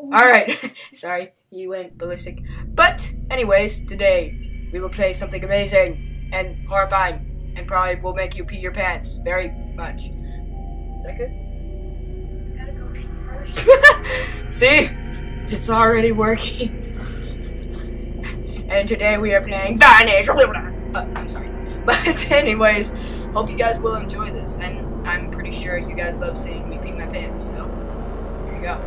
Alright, sorry, you went ballistic. But, anyways, today we will play something amazing and horrifying and probably will make you pee your pants very much. Is that good? I gotta go pee first. See? It's already working. And today we are playing Vanish! I'm sorry. But, anyways, hope you guys will enjoy this. And I'm pretty sure you guys love seeing me pee my pants, so here you go.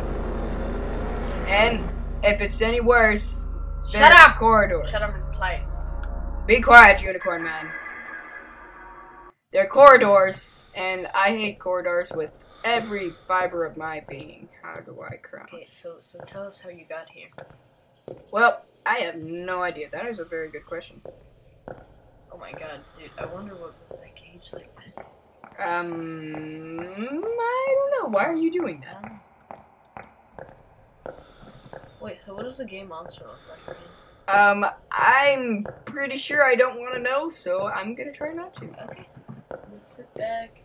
And if it's any worse, shut up, corridors. Shut up and play. Be quiet, unicorn man. They're corridors, and I hate corridors with every fiber of my being. How do I cry? Okay, so tell us how you got here. Well, I have no idea. That is a very good question. Oh my god, dude! I wonder what was that cage like that. I don't know. Why are you doing that? Wait, so what does the game monster look like? I'm pretty sure I don't want to know, so I'm gonna try not to. Okay. Let's sit back.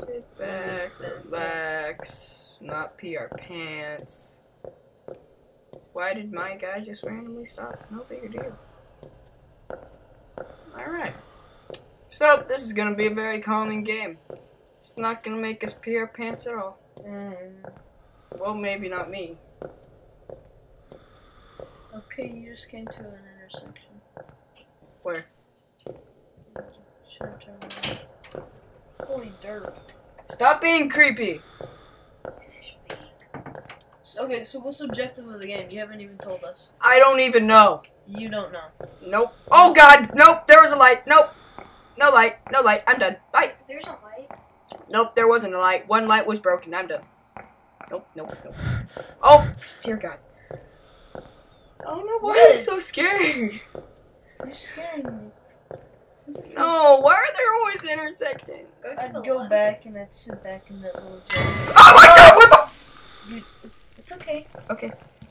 Sit back, relax, not pee our pants. Why did my guy just randomly stop? No big deal. Alright. So, this is gonna be a very calming game. It's not gonna make us pee our pants at all. Well, maybe not me. Okay, you just came to an intersection. Where? Sure, turn around. Holy dirt. Stop being creepy! Okay, so what's the objective of the game? You haven't even told us. I don't even know. You don't know. Nope. Oh god, nope, there was a light. Nope. No light, no light. I'm done. Bye. There's a light? Nope, there wasn't a light. One light was broken. I'm done. Nope, nope, nope. Oh, dear God. I don't know why I'm so scared. You're scaring me. No, why are there always intersections? I'd go back and I'd sit back in that little jail. Oh my God, what the f- Dude, it's okay. Okay.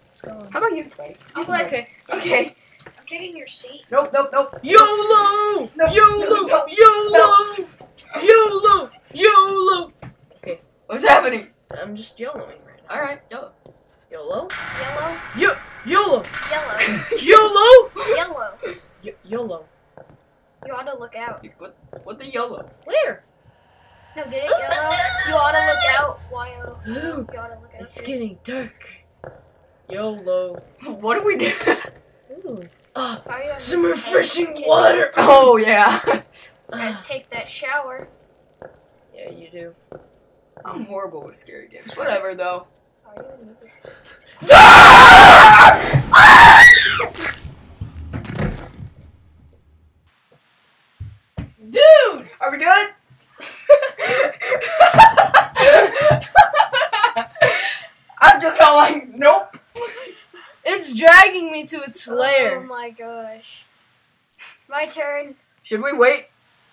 Let's go on. How about you? I'm like, okay. Okay. I'm taking your seat. Nope, nope, nope. YOLO! No, YOLO! No, YOLO! No. YOLO! YOLO! Okay. What's happening? I'm just YOLOing right now. Alright, YOLO. YOLO? YOLO? YOLO! YOLO! YOLO! YOLO! YOLO. You ought to look out. What the YOLO? Where? No, get it, YOLO? You ought to look out, YOLO. You ought to look out. It's getting dark. YOLO. What do we do? Ooh. Some refreshing water! Oh, yeah. Gotta take that shower. Yeah, you do. I'm horrible with scary games. Whatever, though. Dude! Are we good? I'm just all like, nope. It's dragging me to its lair. Oh my gosh. My turn. Should we wait?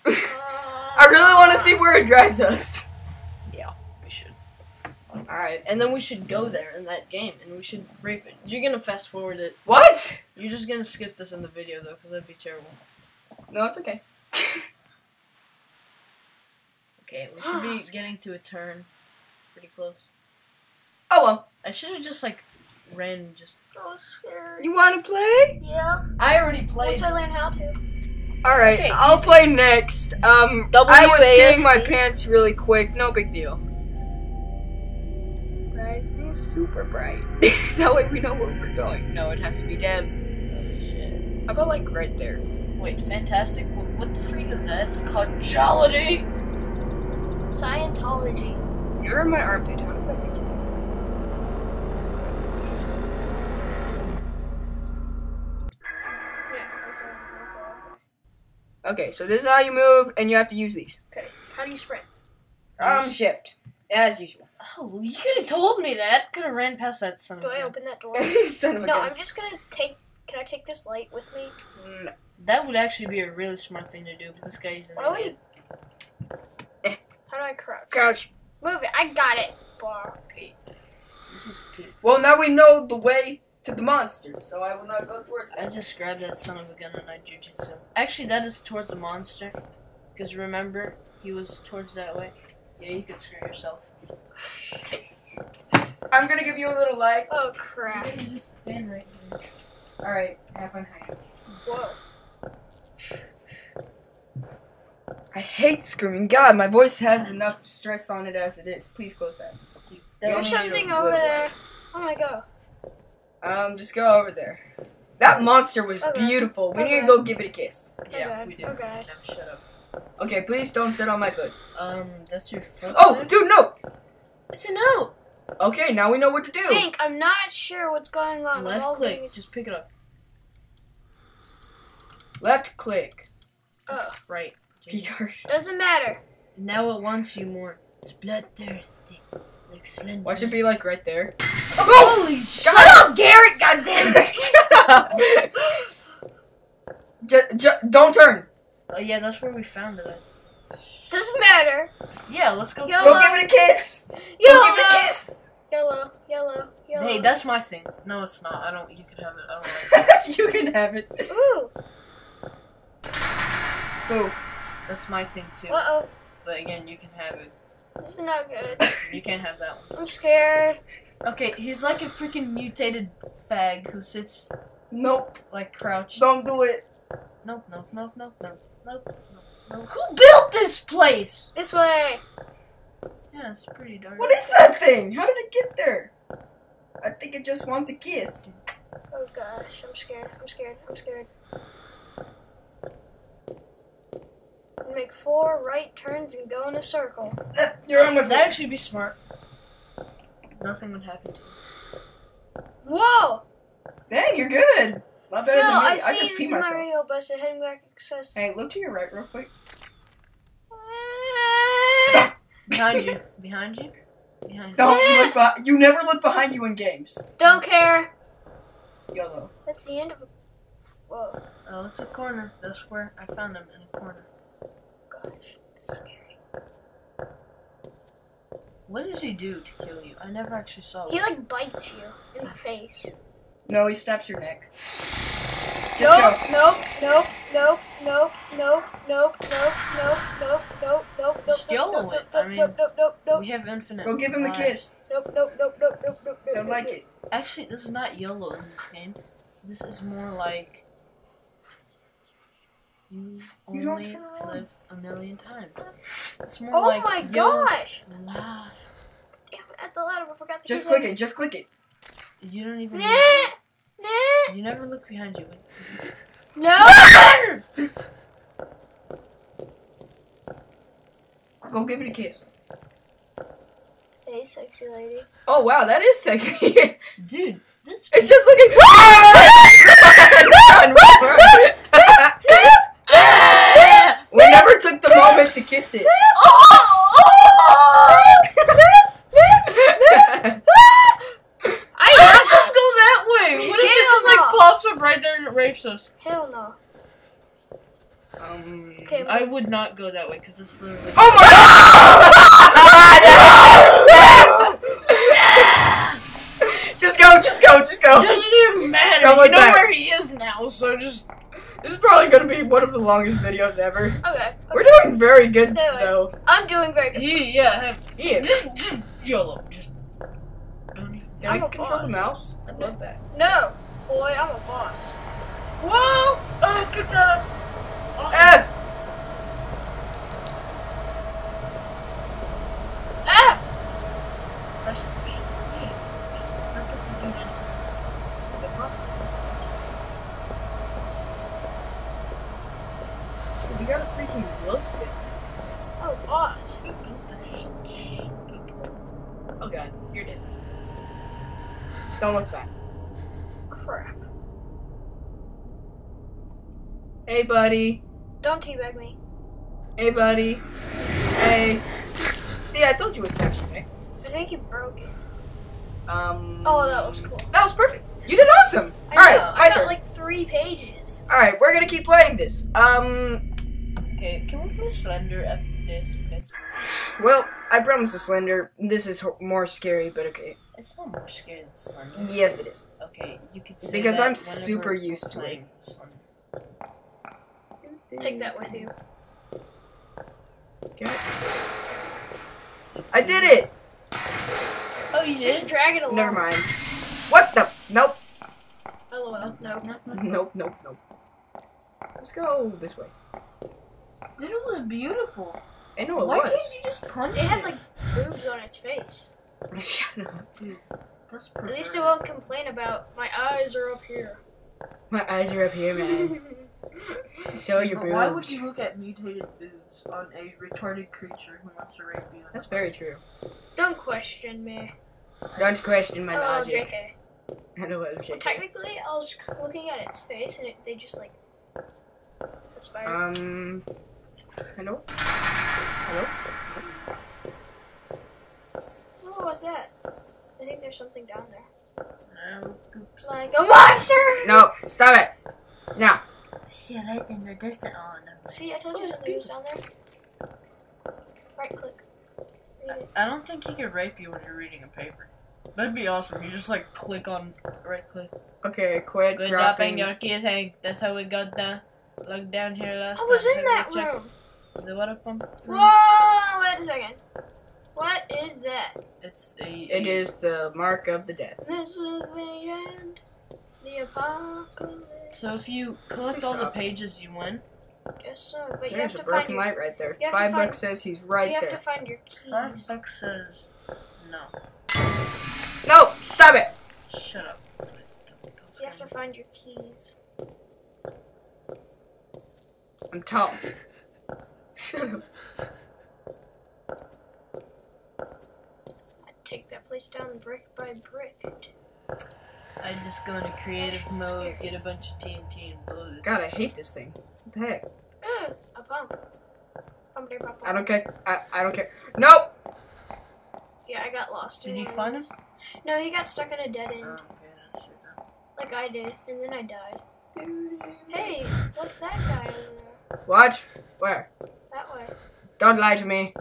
I really want to see where it drags us. Alright, and then we should go there in that game, and we should rape it. You're gonna fast forward it. What? You're just gonna skip this in the video, though, because that'd be terrible. No, it's okay. Okay, we should be getting to a turn. Pretty close. Oh, well. I should have just, like, ran and just... Oh, scary. You wanna play? Yeah. I already played. Once I learn how to. Alright, okay, I'll play next. I was peeing my pants really quick. No big deal. Super bright. That way we know where we're going. No, it has to be dim. Holy shit. How about like right there? Wait, fantastic. What the freak is that? Conchology? Scientology. You're in my armpit. How does that make you feel? Okay, so this is how you move, and you have to use these. Okay. How do you sprint? Shift. As usual. Oh, you could have told me that. Could have ran past that son of a gun. Do I open that door? Son of a gun. No, I'm just gonna take. Can I take this light with me? No. That would actually be a really smart thing to do, but this guy isn't. How do I crouch? Crouch. Move it. I got it. Bar. Okay. This is peak. Well, now we know the way to the monster, so I will not go towards it. I just grabbed that son of a gun and I jujitsu. Actually, that is towards the monster, because remember he was towards that way. Yeah, you could screw yourself. I'm gonna give you a little light. Oh crap! You can just stand right here. All right, have fun hiding. Whoa! I hate screaming. God, my voice has enough stress on it as it is. Please close that. Dude, there's something over there. Oh my god. Just go over there. That monster was beautiful. We need to go give it a kiss. Yeah, we do. Okay. No, shut up. Okay, please don't sit on my foot. That's your foot. Oh, dude, no! It's a no! Okay, now we know what to do. Think, I'm not sure what's going on. Left click. Just pick it up. Left click. Oh. Right. Doesn't matter. Now it wants you more. It's bloodthirsty. Like Slender. Why should it be like right there? Oh, holy shit! Shut up, Garrett! Goddamn it! Shut up! Don't turn. Oh yeah, that's where we found it. Doesn't matter. Yeah, let's go. Yellow. Go give it a kiss. Yellow. Go give it a kiss. Yellow, yellow, yellow. Hey, that's my thing. No, it's not. I don't. You can have it. I don't like it. You can have it. Ooh. Ooh. That's my thing too. Uh oh. But again, you can have it. This is not good. You can't have that one. I'm scared. Okay, he's like a freaking mutated fag who sits. Nope. Like crouched. Don't do it. Nope. Nope. Nope. Nope. Nope. Nope. Nope. Who built this place? This way. Yeah, it's pretty dark. What is that thing? How did it get there? I think it just wants a kiss. Oh gosh, I'm scared. I'm scared. I'm scared. Make 4 right turns and go in a circle. You're on my foot. That'd actually be smart. Nothing would happen to you. Whoa! Dang, you're good. A lot better Phil, than me. I just peed myself. Mario bus and heading back access. Hey, look to your right real quick. Behind you. Behind you. Behind you. Don't look behind. You never look behind you in games. Don't care. YOLO. That's the end of a... Whoa. Oh, it's a corner. That's where I found him, in a corner. Gosh, this is scary. What does he do to kill you? I never actually saw him. He like bites you in the face. No, he snaps your neck. Nope, nope, nope, nope, nope, nope, nope, nope, nope, nope, nope, nope, nope. YOLO it. I mean, we have infinite. Go give him a kiss. Nope, nope, nope, nope, nope, nope. I like it. Actually, this is not YOLO in this game. This is more like you only live a million times. It's more like, oh my gosh! At the ladder, we forgot to just click it. Just click it. You don't even. You never look behind you. No. Go give it a kiss. Hey, sexy lady. Oh wow, that is sexy, dude. This. It's just looking. We never took the moment to kiss it. Right there, and it rapes us. Hell no. Okay, I would not go that way because it's literally. Oh my god! Just go, just go, just go. It doesn't even matter. Don't look back. You know where he is now, so just. This is probably gonna be one of the longest videos ever. Okay. We're doing very good though. I'm doing very good. Yeah, yeah. Just YOLO. Just. Can we control the mouse? I'd love that. No. Boy, I'm a boss. Whoa! Oh, picked that up. Awesome. F! That doesn't do anything. That's awesome. You got a freaking glow stick. Oh, boss. You built this shit. Oh, God. You're dead. Don't look back. Crap. Hey, buddy. Don't teabag me. Hey, buddy. Hey. See, I told you it snaps your neck. I think you broke it. Oh, that was cool. That was perfect. You did awesome. Alright, my turn. I got like 3 pages. Alright, we're gonna keep playing this. Okay, can we play Slender after this? Please? Well, I promise the Slender. This is more scary, but okay. It's not more scary than Slender. Yes, it is. Okay, you can see because I'm super used to it. Take that with you. Okay. I did it! Oh, you did? Just drag it along. Never mind. What the? Nope. LOL. Nope. Let's go this way. It was beautiful. I know it was. Why can't you just punch it? It had like boobs on its face. Shut up. That's at least it won't complain about my eyes are up here. My eyes are up here, man. Show your boobs. Why would you look at mutated boobs on a retarded creature who wants to rape you? That's very true. Don't question me. Don't question my logic. JK. I know what I'm saying. Well, technically, I was looking at its face, and they just like aspired. Hello? Hello? What was that? I think there's something down there. No. Oops. Like a monster! No, stop it! Now. I see a light in the distance. Oh, no. See, I told you something was down there. Right click. I don't think he could rape you when you're reading a paper. That'd be awesome. You just like click on right click. Okay, quit. Good dropping your keys, Hank. That's how we got down. Like down here last. I was in that room. The water pump. Whoa! Wait a second. What is that? It's a. It is the mark of the death. This is the end. The apocalypse. So if you collect all the pages, you win. Guess so, but you have to find your. There's a broken light right there. $5 says he's right there. You have to find your keys. $5 says no. No! Stop it! Shut up. You have to find your keys. I'm tall. Shut up. I'd take that place down brick by brick. I just go into creative mode, get a bunch of TNT and blow it. God, I hate this thing. What the heck? A bomb. I don't care. I don't care. Nope! Yeah, I got lost. Did you find him? No, he got stuck at a dead end. Okay, like I did, and then I died. Hey, what's that guy over there? What? Where? That way. Don't lie to me.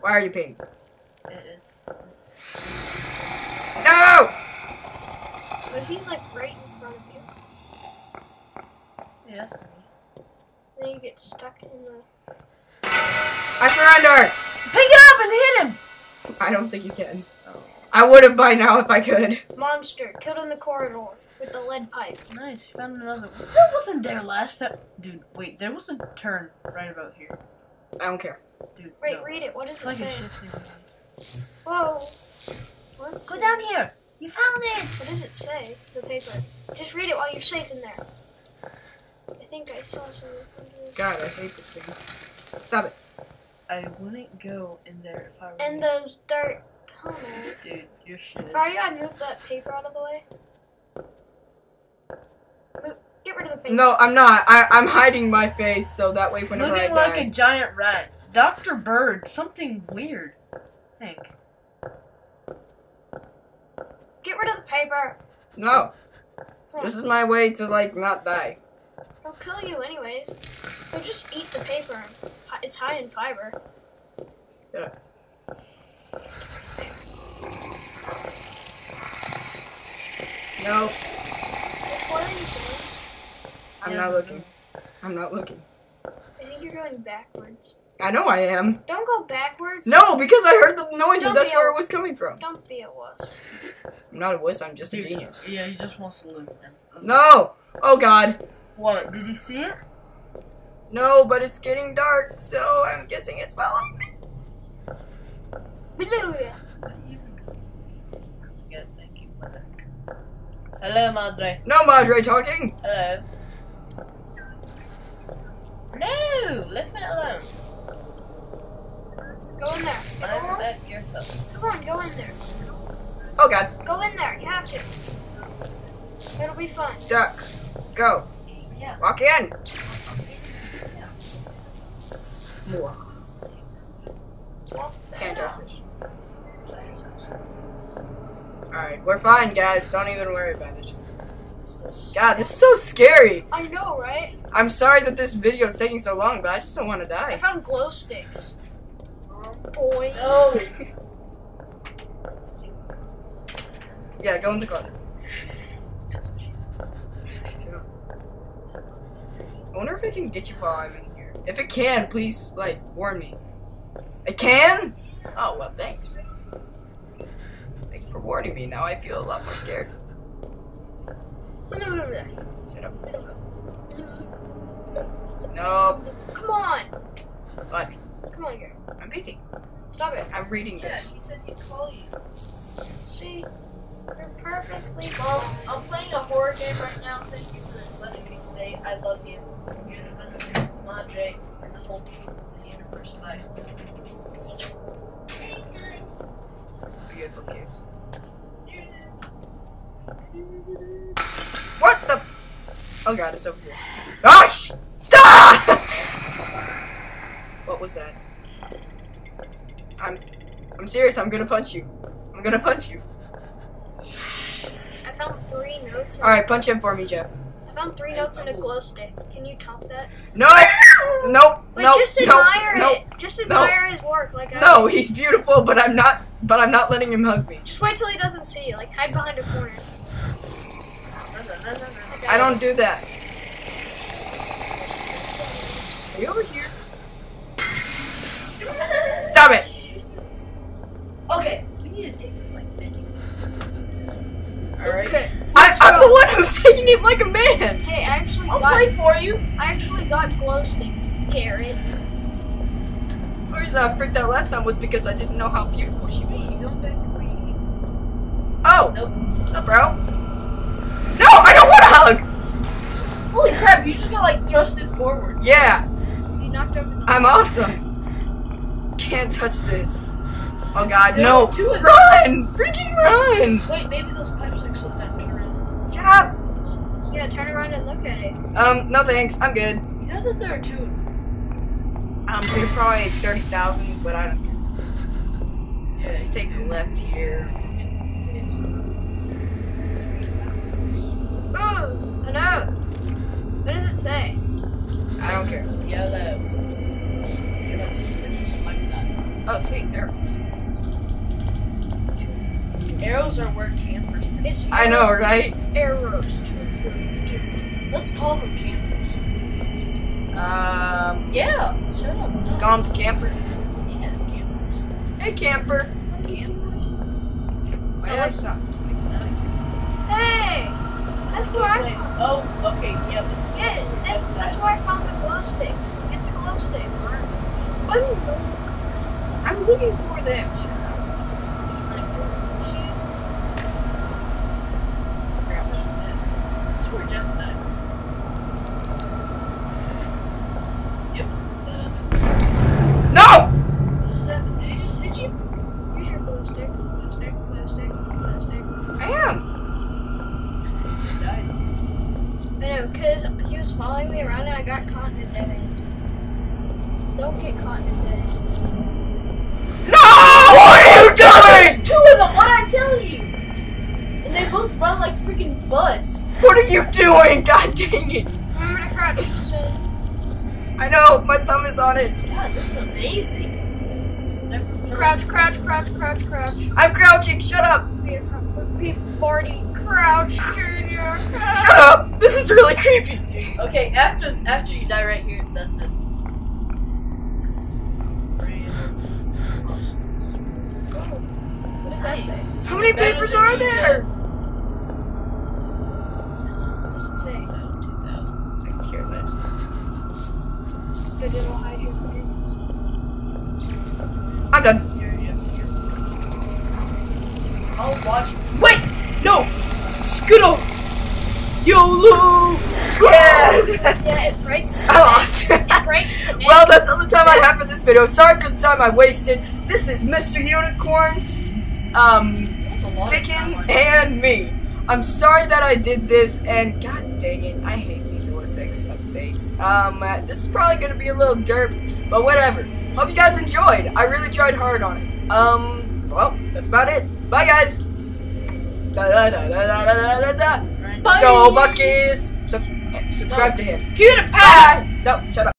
Why are you pink? It's... No! But if he's like right in front of you. Yes. Then you get stuck in the... I surrender! Pick it up and hit him! I don't think you can. Oh. I would have by now if I could. Monster, killed in the corridor with the lead pipe. Nice, found another one. That wasn't there last time. Dude, wait, there was a turn right about here. I don't care. Dude, wait, no. Read it. What does it say? Whoa. What's Go it? Down here. You found it. What does it say? The paper. Just read it while you're safe in there. I think I saw something. God, I hate this thing. Stop it. I wouldn't go in there if I were in those dark tunnels. Dude, you're shit. If I were you, I'd move that paper out of the way. Move, get rid of the paper. No, I'm not. I'm hiding my face so that way when I die. Looking like a giant rat. Dr. Bird. Something weird. Hank. Get rid of the paper. No. This is my way to, like, not die. I'll kill you anyways. I'll just eat the paper. It's high in fiber. Yeah. No. Which one are you going? I'm not looking. I'm not looking. I think you're going backwards. I know I am. Don't go backwards. No, because I heard the noise and that's where it was coming from. Don't be a wuss. I'm not a wuss, I'm just a genius. Yeah, he just wants to live with them. No! Oh god. What? Did you see it? No, but it's getting dark, so I'm guessing it's following me. Hello, Madre. No, Madre talking. Hello. No, leave me alone. Go in there. Go yourself. Come on, go in there. Oh God. Go in there. You have to. It'll be fun. Duck. Go. Yeah. Walk in! More. Can't touch this. Alright, we're fine, guys. Don't even worry about it. God, this is so scary! I know, right? I'm sorry that this video is taking so long, but I just don't want to die. I found glow sticks. Oh, boy. No. Yeah, go in the closet. I wonder if it can get you while I'm in here. If it can, please, like, warn me. It can? Oh, well, thanks. rewarding me. Now I feel a lot more scared. Shut up. No. Come on. What? Come on here. I'm picking. Stop it. I'm reading this. Yeah, he said he'd call you. See? You're perfectly well. I'm playing a horror game right now. Thank you for letting me stay. I love you. You're the best thing. Madre, and the whole people of the universe. Bye. It's a beautiful case. What the? Oh god, it's over here. Ah! What was that? I'm serious. I'm gonna punch you. I'm gonna punch you. I found 3 notes. All right, punch him for me, Jeff. I found 3 notes and a glow stick. Can you top that? No! Nope. Wait, nope, just admire nope, it. Nope, just admire nope. his work, like I. No, he's beautiful, but I'm not. But I'm not letting him hug me. Just wait till he doesn't see you. Like hide behind a corner. Okay. I don't do that. Are you over here? Stop it! Okay, we need to take this like bending. Alright. Okay, I'm the one who's taking it like a man! Hey, I actually I'll play for you! I actually got glow sticks, Garrett. The reason I freaked out last time was because I didn't know how beautiful she was. Wait, going back to where you came from. Oh! Nope. What's up, bro? No! I don't want to hug! Holy crap, you just got like thrusted forward. Yeah! You knocked over the I'm awesome! Can't touch this. Oh god, there no! 2 of them. Run! Freaking run! Wait, maybe those pipes like slip down. Turn around. Shut up! Yeah, turn around and look at it. No thanks, I'm good. You know that there are 2 of them. They're probably 30,000, but I don't care. Yeah, let's take the left here. Ooh, a note! What does it say? I don't care. Yellow. Oh, sweet, arrows. Arrows are where campers do. I know, right? Arrows to where do. Let's call them campers. Yeah. Shut up. Let's call them camper. Yeah, campers. Hey, camper. I'm camper. Why did I stop? Hey! That's where I found. Oh, okay, yeah. But yeah, that's where I found the glow sticks. Get the glow sticks. I'm looking for them. Shut up. Where Jeff died. Yep. No! What just happened? Did he just hit you? Here's your glow stick. Glow stick. Glow stick. Glow stick. I am! You died. I know, because he was following me around and I got caught in a dead end. Don't get caught in a dead end. No! What are you doing? There's 2 of them, what'd I tell you? And they both run like freaking butts. What are you doing? God dang it! Remember to crouch, son. I know, my thumb is on it. God, this is amazing. Never crouch, crouch, crouch, crouch, crouch. I'm crouching. Shut up. Be Marty. Crouch, Junior. Crouch. Shut up. This is really creepy. Dude. Okay, after you die right here, that's it. This is some random. Awesome. Oh, what does that say? How many papers are there? Know. Doesn't say. No, 2,000. I'm careless. They did all hide your face. I'm done. Here. I'll watch. Wait! No! Scoot over! YOLO! Yeah! Yeah, it breaks. I lost. It breaks the neck. Well, that's all the time I have for this video. Sorry for the time I wasted. This is Mr. Unicorn, Tikkin, and me. I'm sorry that I did this, and god dang it, I hate these OSX updates. This is probably gonna be a little derped, but whatever. Hope you guys enjoyed. I really tried hard on it. Well, that's about it. Bye, guys. Da da da da da da da. Bye. Joe Buskies. Subscribe to him. PewDiePie. No, shut up.